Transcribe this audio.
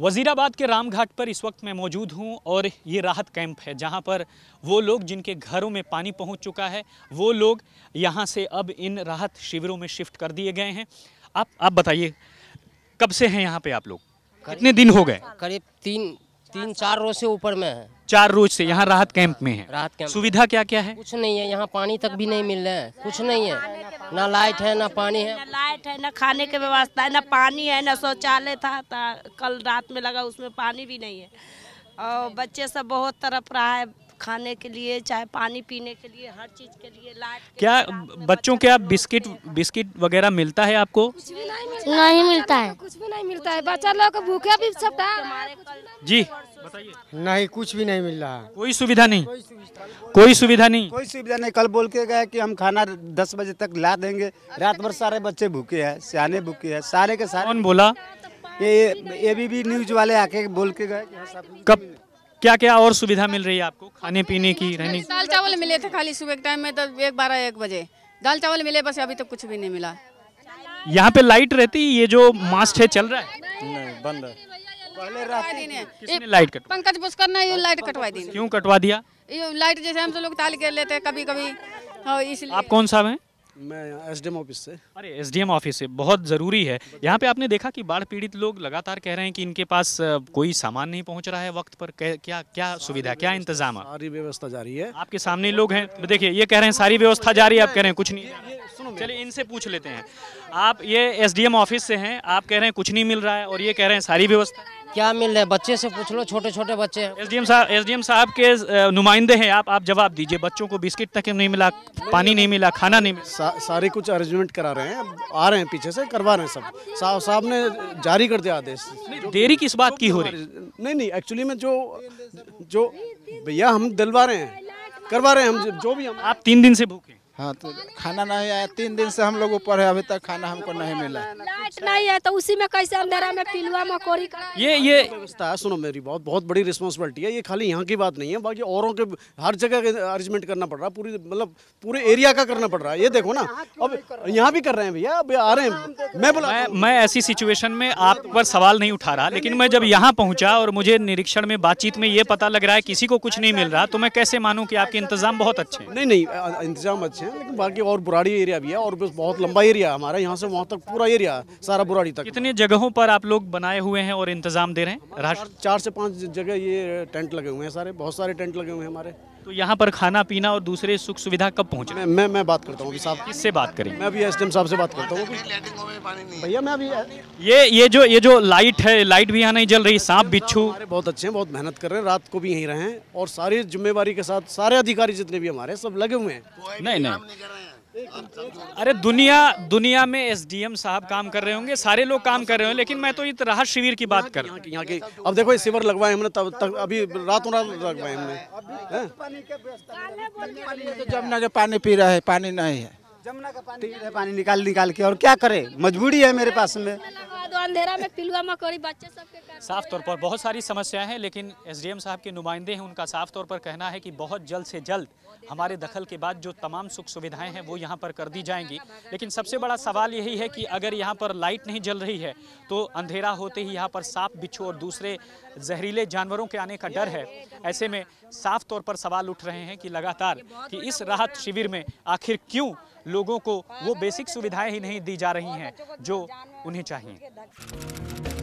वज़ीराबाद के रामघाट पर इस वक्त मैं मौजूद हूं और ये राहत कैंप है जहां पर वो लोग जिनके घरों में पानी पहुंच चुका है वो लोग यहां से अब इन राहत शिविरों में शिफ्ट कर दिए गए हैं। आप बताइए कब से हैं यहां पे आप लोग, कितने दिन हो गए? करीब तीन चार रोज से ऊपर में है, 4 रोज से यहाँ राहत कैंप में है। राहत कैंप सुविधा क्या क्या है? कुछ नहीं है, यहाँ पानी तक भी नहीं मिल रहा है, कुछ नहीं है, ना लाइट है ना पानी है, ना लाइट है ना खाने की व्यवस्था है, ना पानी है ना शौचालय था कल रात में लगा उसमें पानी भी नहीं है और बच्चे सब बहुत तरफ रहा है खाने के लिए चाहे पानी पीने के लिए हर चीज के लिए। लाइट क्या बच्चों के आप बिस्किट वगैरह मिलता है आपको? नहीं मिलता है, कुछ भी नहीं मिलता है, बच्चा लोग भूखे भी सब जी बताइए। नहीं कुछ भी नहीं मिल रहा, कोई सुविधा नहीं, कोई सुविधा नहीं। कल बोल के गए कि हम खाना 10 बजे तक ला देंगे, रात भर सारे बच्चे भूखे हैं, सियाने भूखे हैं, सारे के सारे। कौन बोला? ये एबीपी न्यूज वाले आके बोल के गए। कब क्या क्या और सुविधा मिल रही है आपको खाने पीने की रहने? दाल चावल मिले थे खाली सुबह के टाइम में, तब 12-1 बजे दाल चावल मिले बस, अभी तक कुछ भी नहीं मिला। यहाँ पे लाइट रहती है, ये जो मास्ट है चल रहा है? बंद है, पहले रात लाइट कट पंकज पुष्कर ने ये लाइट कटवा दी। क्यों कटवा दिया? ये लाइट जैसे हम लोग ताल कर लेते हैं कभी कभी। हाँ इसलिए। आप कौन साहब हैं? मैं एसडीएम ऑफिस से। अरे एसडीएम ऑफिस से, बहुत ज़रूरी है। यहाँ पे आपने देखा कि बाढ़ पीड़ित लोग लगातार कह रहे हैं कि इनके पास कोई सामान नहीं पहुँच रहा है वक्त पर। क्या क्या सुविधा, क्या इंतजाम? सारी व्यवस्था जारी है। आपके सामने लोग हैं, देखिए ये कह रहे हैं सारी व्यवस्था जारी है, आप कह रहे हैं कुछ नहीं। चलिए इनसे पूछ लेते हैं। आप ये एसडीएम ऑफिस से हैं, आप कह रहे हैं कुछ नहीं मिल रहा है और ये कह रहे हैं सारी व्यवस्था क्या मिल रहा है? बच्चे से पूछ लो, छोटे छोटे बच्चे। एसडीएम साहब के नुमाइंदे हैं आप जवाब दीजिए। बच्चों को बिस्किट तक नहीं मिला, पानी नहीं मिला, खाना नहीं मिला। सारी कुछ अरेंजमेंट करा रहे हैं, आ रहे हैं पीछे से करवा रहे हैं सब। साहब ने जारी कर दिया आदेश। देरी किस बात की हो रही? नहीं एक्चुअली में जो भैया हम दिलवा रहे हैं करवा रहे हैं हम जो भी। हम आप 3 दिन से भूखे? हाँ तो खाना नहीं आया, 3 दिन से हम लोग ऊपर है, अभी तक खाना हमको नहीं मिला। लाइट नहीं है तो उसी में कैसे अंधेरा में पिलवा मकोड़ी का ये व्यवस्था है। सुनो मेरी बहुत बड़ी रिस्पॉन्सिबिलिटी है, ये खाली यहाँ की बात नहीं है, बाकी औरों के हर जगह के अरेंजमेंट करना पड़ रहा है, पूरे एरिया का करना पड़ रहा है। ये देखो ना अब यहाँ भी कर रहे हैं भैया, अब आ रहे हैं। मैं ऐसी सिचुएशन में आप पर सवाल नहीं उठा रहा, लेकिन मैं जब यहाँ पहुँचा और मुझे निरीक्षण में बातचीत में ये पता लग रहा है किसी को कुछ नहीं मिल रहा तो मैं कैसे मानूँ कि आपके इंतजाम बहुत अच्छे हैं? नहीं इंतजाम अच्छे, लेकिन बाकी और बुराड़ी एरिया भी है और बहुत लंबा एरिया हमारा, यहाँ से वहाँ तक पूरा एरिया सारा बुराड़ी तक। कितने जगहों पर आप लोग बनाए हुए हैं और इंतजाम दे रहे हैं? 4 से 5 जगह ये टेंट लगे हुए हैं सारे, बहुत सारे टेंट लगे हुए हैं हमारे। तो यहाँ पर खाना पीना और दूसरे सुख सुविधा कब पहुँचे? मैं बात करता हूँ साहब। किससे बात करें? मैं अभी एसडीएम साहब से बात करता हूँ भैया। मैं अभी ये जो लाइट है, लाइट भी यहाँ नहीं जल रही। सांप बिच्छू बहुत अच्छे हैं, बहुत मेहनत कर रहे हैं, रात को भी यहीं रहे हैं और सारी जिम्मेवारी के साथ सारे अधिकारी जितने भी हमारे सब लगे हुए हैं। नहीं अरे दुनिया में एसडीएम साहब काम कर रहे होंगे, सारे लोग काम कर रहे होंगे, लेकिन मैं तो ये राहत शिविर की बात कर रहा हूँ। अब देखो शिविर लगवाए हमने, तब तक अभी रातों रात लगवाए हमने। जमुना का पानी पी रहा है, पानी नहीं है, जमुना का पानी पी रहा है, पानी निकाल के और क्या करे, मजबूरी है मेरे पास में। अंधेरा में पिलुआ मकोड़ी बच्चे सबके। साफ तौर पर बहुत सारी समस्याएं हैं, लेकिन एसडीएम साहब के नुमाइंदे हैं, उनका साफ तौर पर कहना है कि बहुत जल्द से जल्द हमारे दखल के बाद जो तमाम सुख सुविधाएं हैं वो यहाँ पर कर दी जाएंगी। लेकिन सबसे बड़ा सवाल यही है कि अगर यहाँ पर लाइट नहीं जल रही है तो अंधेरा होते ही यहाँ पर सांप बिच्छू और दूसरे जहरीले जानवरों के आने का डर है। ऐसे में साफ तौर पर सवाल उठ रहे हैं कि लगातार कि इस राहत शिविर में आखिर क्यों लोगों को वो बेसिक सुविधाएं ही नहीं दी जा रही हैं जो उन्हें चाहिए।